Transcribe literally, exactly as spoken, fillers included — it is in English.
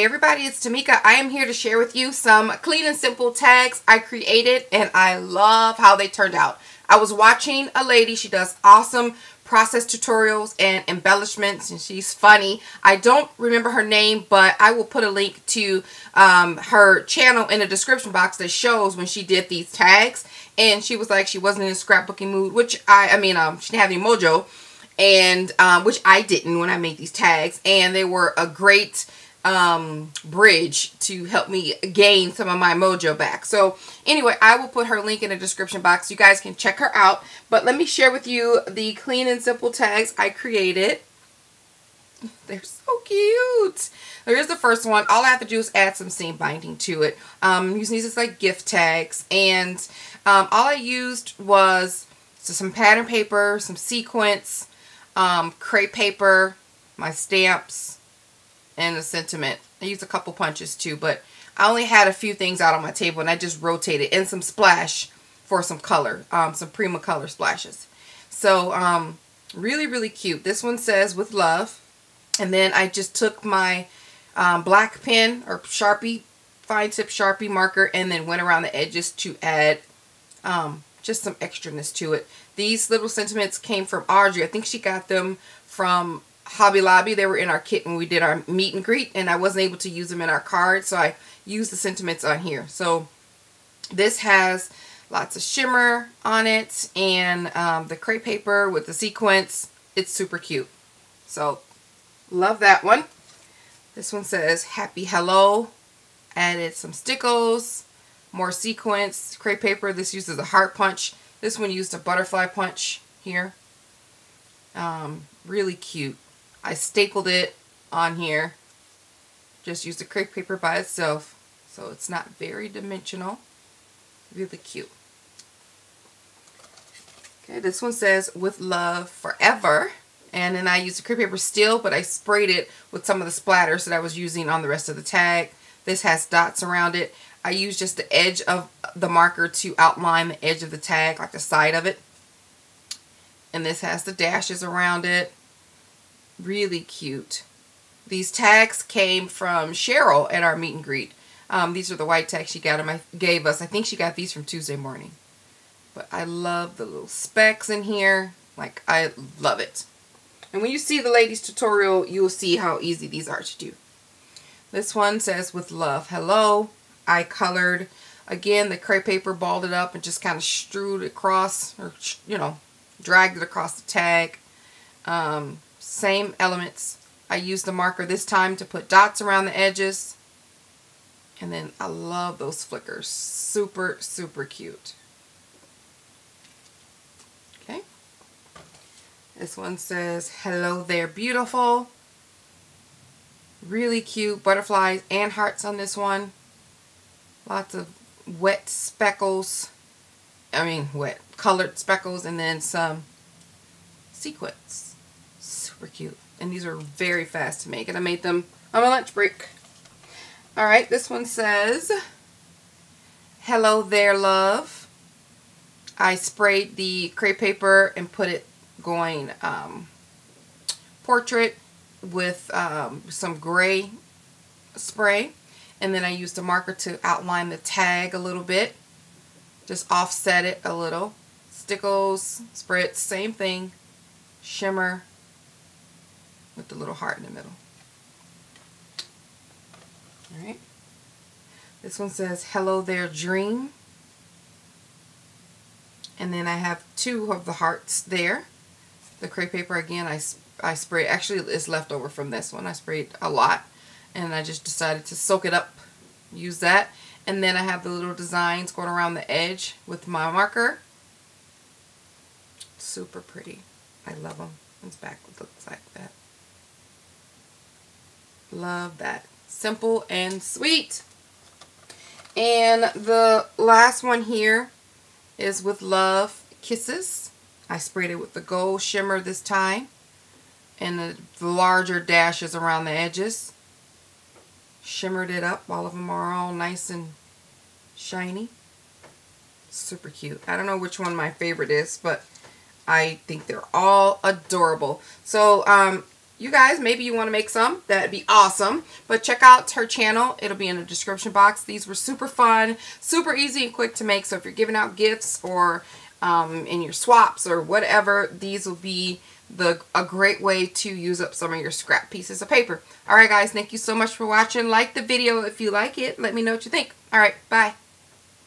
Hey everybody, it's Tamika. I am here to share with you some clean and simple tags I created and I love how they turned out. I was watching a lady, she does awesome process tutorials and embellishments and she's funny. I don't remember her name, but I will put a link to um, her channel in the description box that shows when she did these tags. And she was like, she wasn't in a scrapbooking mood, which I, I mean, um, she didn't have any mojo, and um, which I didn't when I made these tags, and they were a great um bridge to help me gain some of my mojo back. So anyway, I will put her link in the description box. You guys can check her out, but let me share with you the clean and simple tags I created. They're so cute. Here's the first one. All I have to do is add some seam binding to it. Um using these as like gift tags, and um all I used was so some pattern paper, some sequins, um crepe paper, my stamps, and the sentiment. I used a couple punches too, but I only had a few things out on my table and I just rotated, and some splash for some color, um, some Prima color splashes. So um, really, really cute. This one says with love, and then I just took my um, black pen or Sharpie, fine tip Sharpie marker, and then went around the edges to add um, just some extraness to it. These little sentiments came from Audrey. I think she got them from Hobby Lobby. They were in our kit when we did our meet and greet, and I wasn't able to use them in our card, so I used the sentiments on here. So this has lots of shimmer on it, and um, the crepe paper with the sequins. It's super cute. So love that one. This one says happy hello. Added some stickles, more sequins, crepe paper. This uses a heart punch. This one used a butterfly punch here. Um, really cute. I stapled it on here. Just used the crepe paper by itself, so it's not very dimensional. Really cute. Okay, this one says with love forever, and then I used the crepe paper still, but I sprayed it with some of the splatters that I was using on the rest of the tag. This has dots around it. I used just the edge of the marker to outline the edge of the tag, like the side of it. And this has the dashes around it. Really cute. These tags came from Cheryl at our meet and greet. Um, these are the white tags she got them, I, gave us. I think she got these from Tuesday Morning. But I love the little specks in here. Like, I love it. And when you see the ladies' tutorial, you'll see how easy these are to do. This one says, with love, hello. I colored, again, the crepe paper, balled it up, and just kind of strewed it across, or, you know, dragged it across the tag. Um, same elements. I used the marker this time to put dots around the edges. And then I love those flickers. Super, super cute. Okay. This one says, hello there, beautiful. Really cute. Butterflies and hearts on this one. Lots of wet speckles. I mean, wet. Colored speckles, and then some sequins. Super cute. And these are very fast to make, and I made them on my lunch break. Alright, this one says, hello there, love. I sprayed the crepe paper and put it going um, portrait with um, some gray spray. And then I used a marker to outline the tag a little bit. Just offset it a little. Stickles, spritz, same thing, shimmer with the little heart in the middle. All right. This one says, hello there, dream. And then I have two of the hearts there. The crepe paper, again, I, I sprayed. Actually, it's left over from this one. I sprayed a lot, and I just decided to soak it up, use that. And then I have the little designs going around the edge with my marker. Super pretty. I love them. It's back looks like that. Love that. Simple and sweet. And the last one here is with love kisses. I sprayed it with the gold shimmer this time, and the larger dashes around the edges. Shimmered it up. All of them are all nice and shiny. Super cute. I don't know which one my favorite is, but I think they're all adorable. So um, you guys, maybe you want to make some. That'd be awesome. But check out her channel. It'll be in the description box. These were super fun, super easy and quick to make. So if you're giving out gifts or um, in your swaps or whatever, these will be the a great way to use up some of your scrap pieces of paper. All right, guys, thank you so much for watching. Like the video if you like it. Let me know what you think. All right, bye.